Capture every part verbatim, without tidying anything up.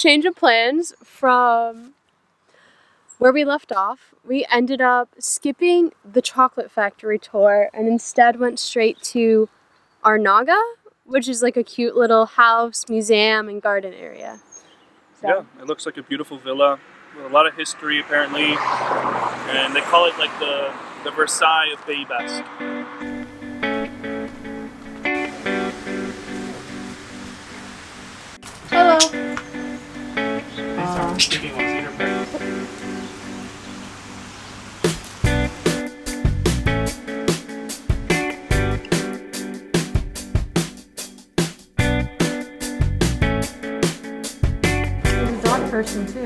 change of plans from where we left off. We ended up skipping the chocolate factory tour and instead went straight to Arnaga, which is like a cute little house, museum, and garden area. So. Yeah, it looks like a beautiful villa with a lot of history apparently, and they call it like the, the Versailles of Pays Basque. Person too. Where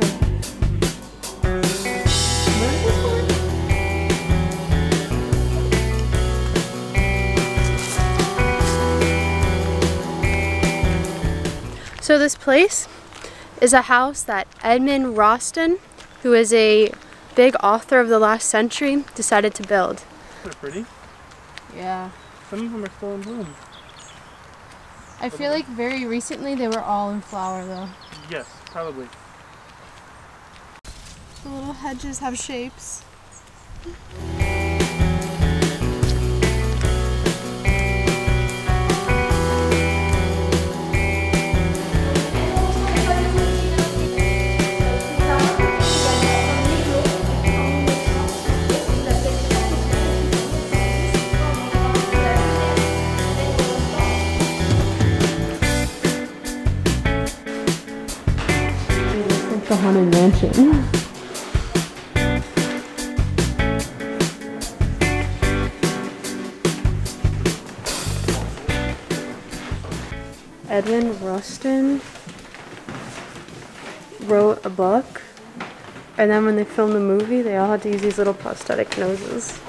is this one? So this place is a house that Edmond Rostand, who is a big author of the last century, decided to build. They're pretty. Yeah. Some of them are still in bloom. I feel like very recently they were all in flower though. Yes, probably. The little hedges have shapes. It's the haunted mansion. Edmond Rostand wrote a book, and then when they filmed the movie, they all had to use these little prosthetic noses.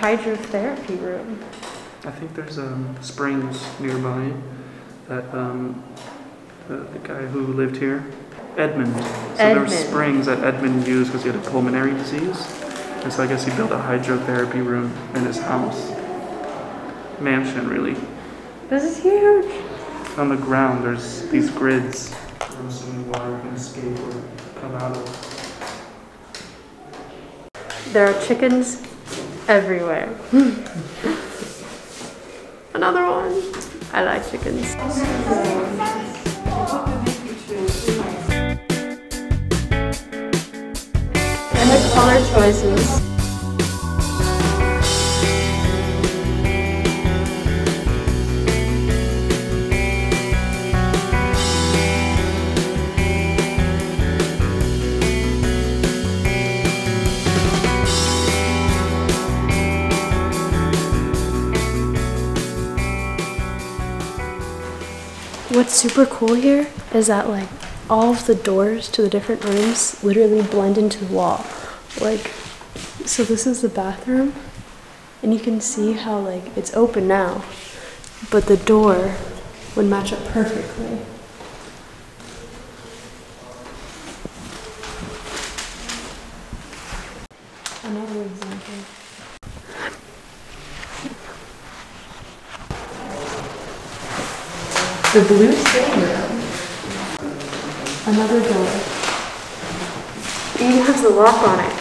Hydrotherapy room. I think there's um, springs nearby that um, the, the guy who lived here, Edmond. So there were springs that Edmond used because he had a pulmonary disease, and so I guess he built a hydrotherapy room in his house. Mansion, really. This is huge. On the ground, there's these grids. So water can escape or come out of. There are chickens everywhere. Another one. I like chickens. And the color choices. What's super cool here is that like all of the doors to the different rooms literally blend into the wall. Like, so this is the bathroom, and you can see how like it's open now, but the door would match up perfectly. Another example. The blue sitting room. Another door. It even has the lock on it.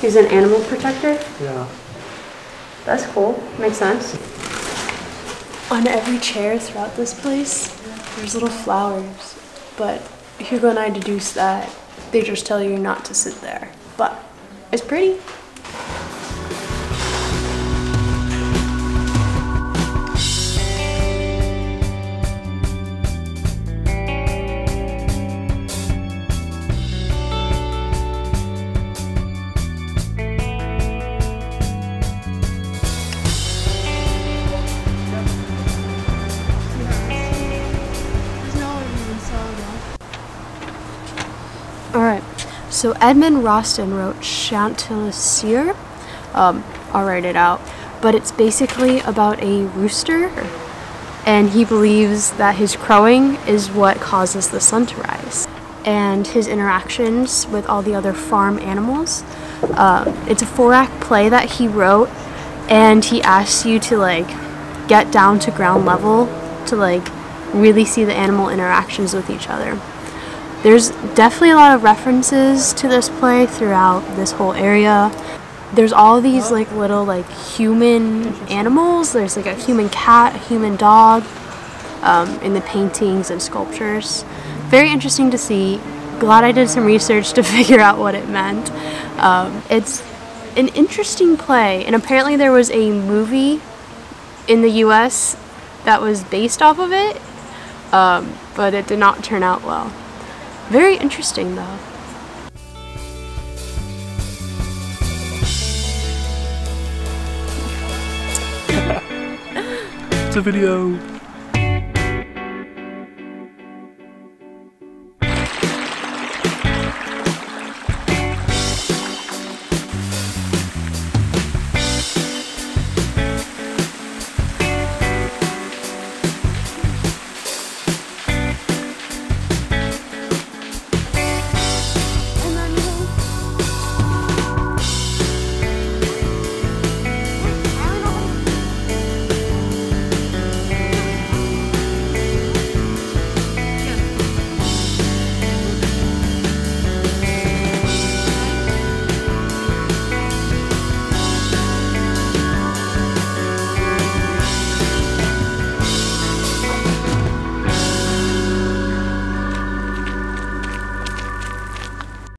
He's an animal protector? Yeah. That's cool. Makes sense. On every chair throughout this place, there's little flowers, but Hugo and I deduced that they just tell you not to sit there, but it's pretty. So Edmond Rostand wrote Chantecler. Um, I'll write it out. But it's basically about a rooster, and he believes that his crowing is what causes the sun to rise, and his interactions with all the other farm animals. Um, it's a four-act play that he wrote, and he asks you to like get down to ground level to like really see the animal interactions with each other. There's definitely a lot of references to this play throughout this whole area. There's all these like little like human animals. There's like a human cat, a human dog um, in the paintings and sculptures. Very interesting to see. Glad I did some research to figure out what it meant. Um, it's an interesting play, and apparently there was a movie in the U S that was based off of it, um, but it did not turn out well. Very interesting though. It's a video.